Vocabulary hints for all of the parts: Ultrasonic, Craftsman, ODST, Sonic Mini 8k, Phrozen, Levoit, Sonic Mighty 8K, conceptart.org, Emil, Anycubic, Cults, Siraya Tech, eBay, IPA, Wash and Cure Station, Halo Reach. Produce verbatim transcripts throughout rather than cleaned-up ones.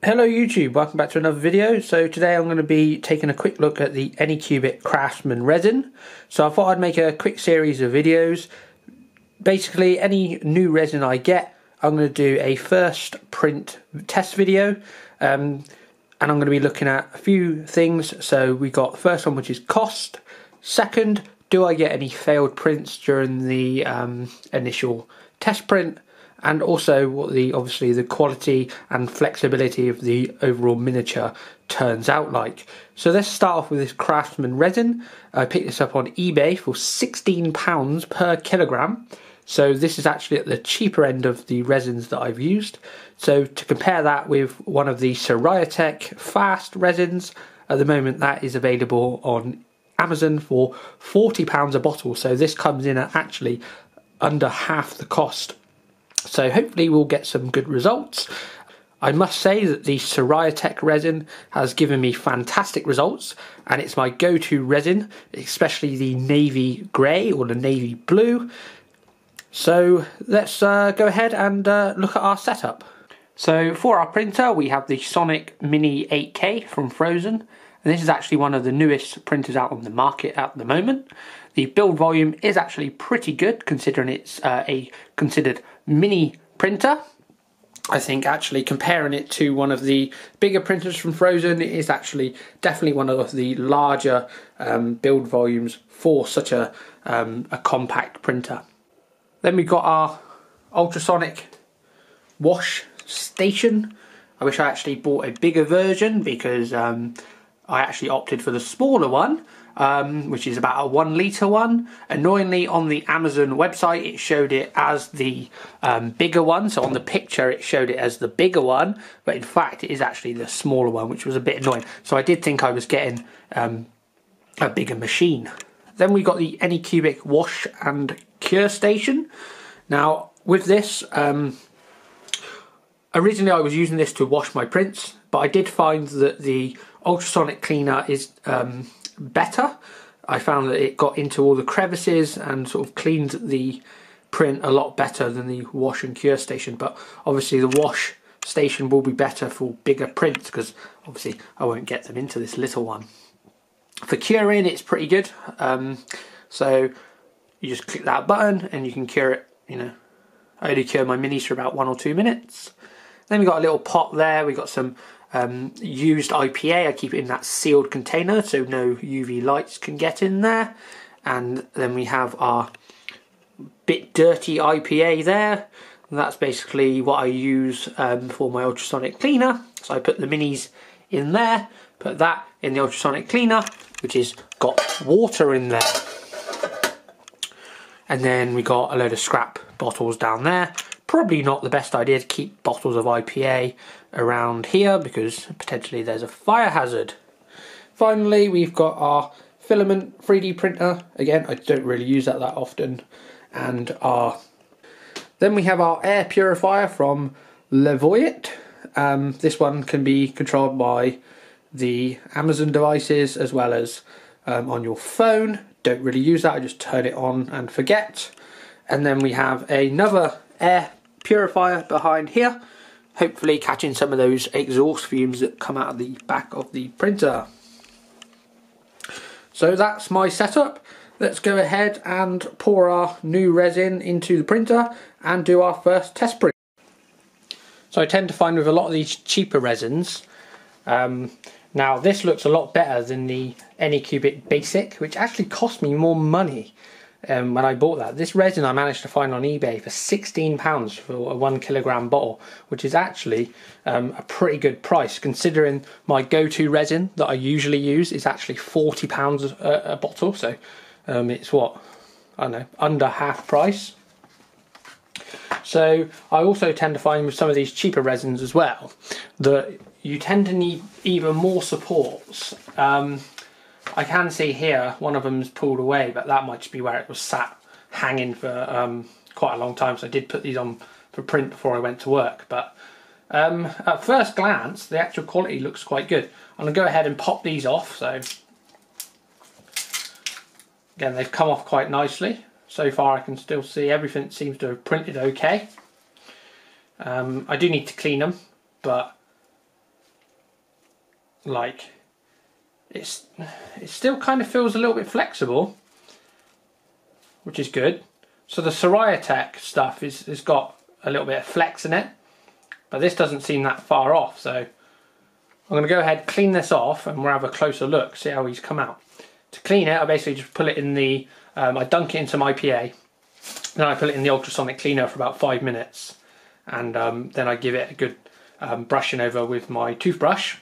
Hello YouTube, welcome back to another video. So today I'm going to be taking a quick look at the Anycubic Craftsman resin. So I thought I'd make a quick series of videos. Basically any new resin I get, I'm going to do a first print test video. Um, and I'm going to be looking at a few things. So we got the first one, which is cost. Second, do I get any failed prints during the um, initial test print? And also what the obviously the quality and flexibility of the overall miniature turns out like. So let's start off with this Craftsman resin. I picked this up on eBay for sixteen pounds per kilogram. So this is actually at the cheaper end of the resins that I've used. So to compare that with one of the Siraya Tech fast resins, at the moment that is available on Amazon for forty pounds a bottle. So this comes in at actually under half the cost. So hopefully we'll get some good results. I must say that the Siraya Tech resin has given me fantastic results, and it's my go-to resin, especially the navy grey or the navy blue. So let's uh, go ahead and uh, look at our setup. So for our printer we have the Sonic Mighty eight K from Phrozen, and this is actually one of the newest printers out on the market at the moment. The build volume is actually pretty good considering it's uh, a considered mini printer. I think actually comparing it to one of the bigger printers from Phrozen, it is actually definitely one of the larger um, build volumes for such a, um, a compact printer. Then we've got our ultrasonic wash station. I wish I actually bought a bigger version because um, I actually opted for the smaller one, um, which is about a one litre one. Annoyingly on the Amazon website it showed it as the um, bigger one, so on the picture it showed it as the bigger one, but in fact it is actually the smaller one, which was a bit annoying. So I did think I was getting um, a bigger machine. Then we got the Anycubic wash and cure station. Now with this, um, originally I was using this to wash my prints, but I did find that the ultrasonic cleaner is um, better. I found that it got into all the crevices and sort of cleaned the print a lot better than the wash and cure station, but obviously the wash station will be better for bigger prints because obviously I won't get them into this little one. For curing it's pretty good, um, so you just click that button and you can cure it, you know. I only cure my minis for about one or two minutes. Then we got a little pot there, we got some um, used I P A, I keep it in that sealed container so no U V lights can get in there. And then we have our bit dirty I P A there, and that's basically what I use um, for my ultrasonic cleaner. So I put the minis in there, put that in the ultrasonic cleaner, which has got water in there. And then we got a load of scrap bottles down there. Probably not the best idea to keep bottles of I P A around here because potentially there's a fire hazard. Finally, we've got our filament three D printer. Again, I don't really use that that often. And our then we have our air purifier from Levoit. Um, this one can be controlled by the Amazon devices as well as um, on your phone. Don't really use that, I just turn it on and forget. And then we have another air purifier behind here, hopefully catching some of those exhaust fumes that come out of the back of the printer. So that's my setup. Let's go ahead and pour our new resin into the printer and do our first test print. So I tend to find with a lot of these cheaper resins, um, now this looks a lot better than the Anycubic Basic, which actually cost me more money um, when I bought that. This resin I managed to find on eBay for sixteen pounds for a one kilogram bottle, which is actually um, a pretty good price considering my go-to resin that I usually use is actually forty pounds a, a bottle. So um, it's what, I don't know, under half price. So I also tend to find with some of these cheaper resins as well that you tend to need even more supports. Um, I can see here one of them's pulled away, but that might just be where it was sat hanging for um, quite a long time. So I did put these on for print before I went to work. But um, at first glance, the actual quality looks quite good. I'm gonna go ahead and pop these off. So again, they've come off quite nicely. So far I can still see everything seems to have printed okay. Um, I do need to clean them, but like it's it still kind of feels a little bit flexible, which is good. So the Siraya Tech stuff is has got a little bit of flex in it, but this doesn't seem that far off. So I'm going to go ahead, clean this off, and we'll have a closer look, see how he's come out. To clean it, I basically just put it in the, um, I dunk it in some I P A, then I put it in the ultrasonic cleaner for about five minutes, and um, then I give it a good um, brushing over with my toothbrush,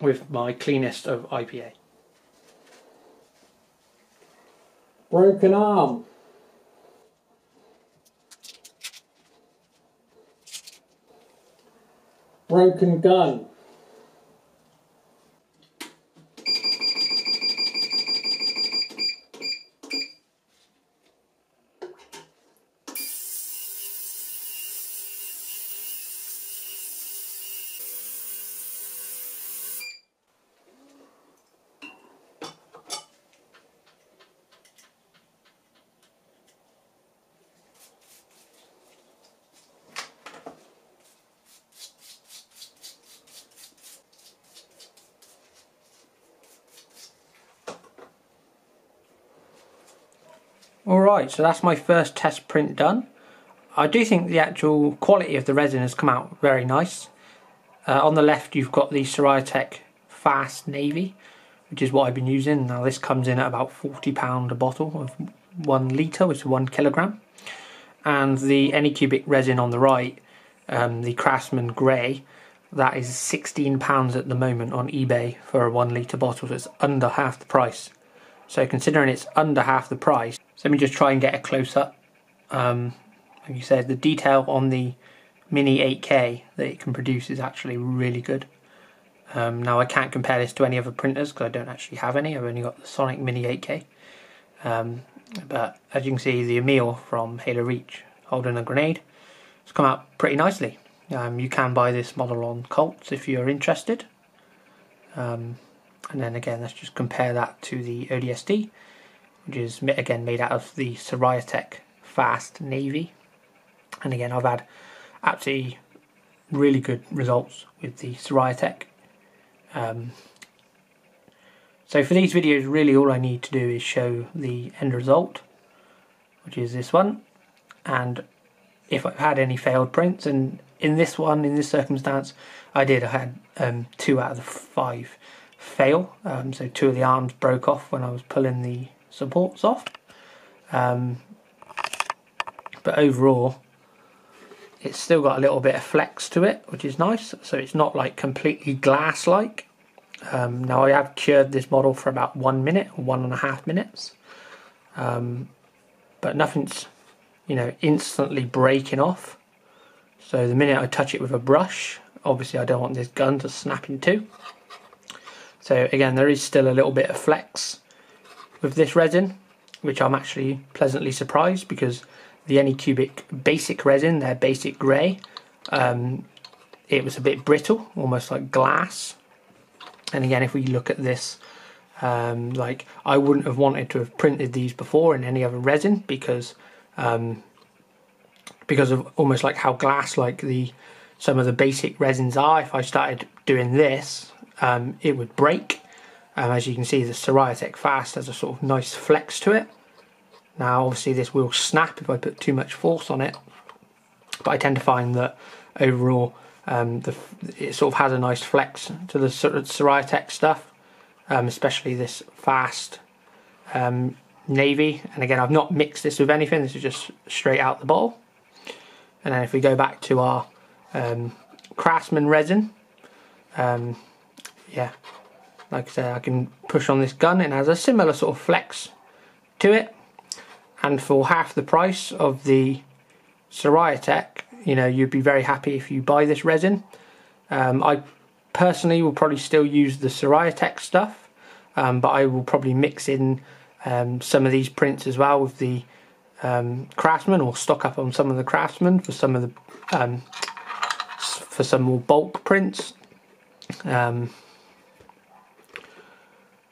with my cleanest of I P A. Broken arm. Broken gun. Alright, so that's my first test print done. I do think the actual quality of the resin has come out very nice. Uh, on the left you've got the Siraya Tech Fast Navy, which is what I've been using. Now this comes in at about forty pounds a bottle of one litre, which is one kilogram. And the Anycubic resin on the right, um, the Craftsman Grey, that is sixteen pounds at the moment on eBay for a one litre bottle, so it's under half the price. So considering it's under half the price, so let me just try and get a close-up. Um, like you said, the detail on the Mini eight K that it can produce is actually really good. Um, now I can't compare this to any other printers because I don't actually have any. I've only got the Sonic Mini eight K. Um, but as you can see, the Emil from Halo Reach holding a grenade has come out pretty nicely. Um, you can buy this model on Cults if you're interested. Um, and then again, let's just compare that to the O D S T. Which is again made out of the Siraya Tech Fast Navy, and again I've had absolutely really good results with the Siraya Tech. Um, so for these videos, really all I need to do is show the end result, which is this one, and if I've had any failed prints, and in this one, in this circumstance, I did. I had um, two out of the five fail. Um, so two of the arms broke off when I was pulling the supports off, um, but overall it's still got a little bit of flex to it, which is nice, so it's not like completely glass like. Um, now I have cured this model for about one minute, one and a half minutes, um, but nothing's, you know, instantly breaking off. So the minute I touch it with a brush, obviously I don't want this gun to snap in two, so again there is still a little bit of flex with this resin, which I'm actually pleasantly surprised, because the Anycubic basic resin, their basic grey, um, it was a bit brittle, almost like glass. And again, if we look at this, um, like I wouldn't have wanted to have printed these before in any other resin, because um, because of almost like how glass like the some of the basic resins are. If I started doing this, um, it would break. Um, as you can see, the Siraya Tech Fast has a sort of nice flex to it. Now obviously this will snap if I put too much force on it, but I tend to find that overall um, the, it sort of has a nice flex to the Siraya Tech stuff, um, especially this Fast um, Navy. And again, I've not mixed this with anything, this is just straight out the bottle. And then if we go back to our um, Craftsman resin, um, yeah. Like I said, I can push on this gun, and has a similar sort of flex to it. And for half the price of the Siraya Tech, you know, you'd be very happy if you buy this resin. Um, I personally will probably still use the Siraya Tech stuff, um, but I will probably mix in um, some of these prints as well with the um, Craftsman, or stock up on some of the Craftsman for some of the um, for some more bulk prints. Um,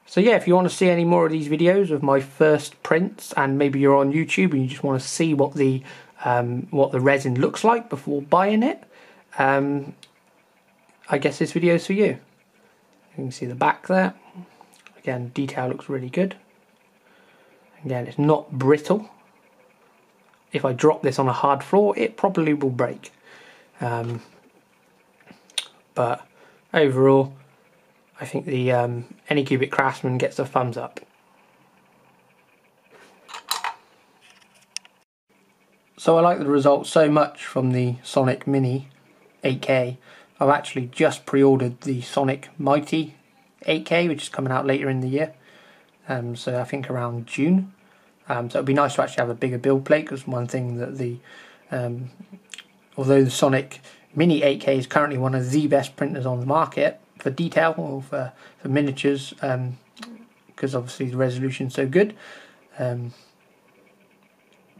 So yeah, if you want to see any more of these videos of my first prints, and maybe you're on YouTube and you just want to see what the um, what the resin looks like before buying it, um, I guess this video is for you. You can see the back there. Again, detail looks really good. Again, it's not brittle. If I drop this on a hard floor, it probably will break. Um, but overall, I think the um, Anycubic Craftsman gets a thumbs up. So I like the results so much from the Sonic Mini eight K, I've actually just pre-ordered the Sonic Mighty eight K, which is coming out later in the year, um, so I think around June. Um, so it would be nice to actually have a bigger build plate, because one thing that the, um, although the Sonic Mini eight K is currently one of the best printers on the market for detail, or for, for miniatures, because um, obviously the resolution is so good. Um,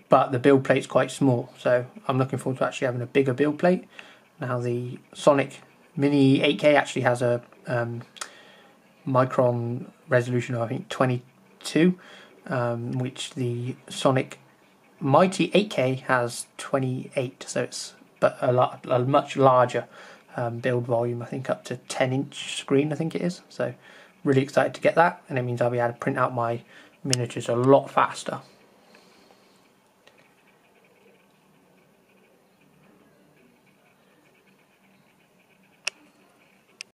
but the build plate's quite small, so I'm looking forward to actually having a bigger build plate. Now the Sonic Mini eight K actually has a um, micron resolution of I think twenty-two, um, which the Sonic Mighty eight K has twenty-eight, so it's but a, lot, a much larger um, build volume, I think up to ten inch screen I think it is, so really excited to get that, and it means I'll be able to print out my miniatures a lot faster.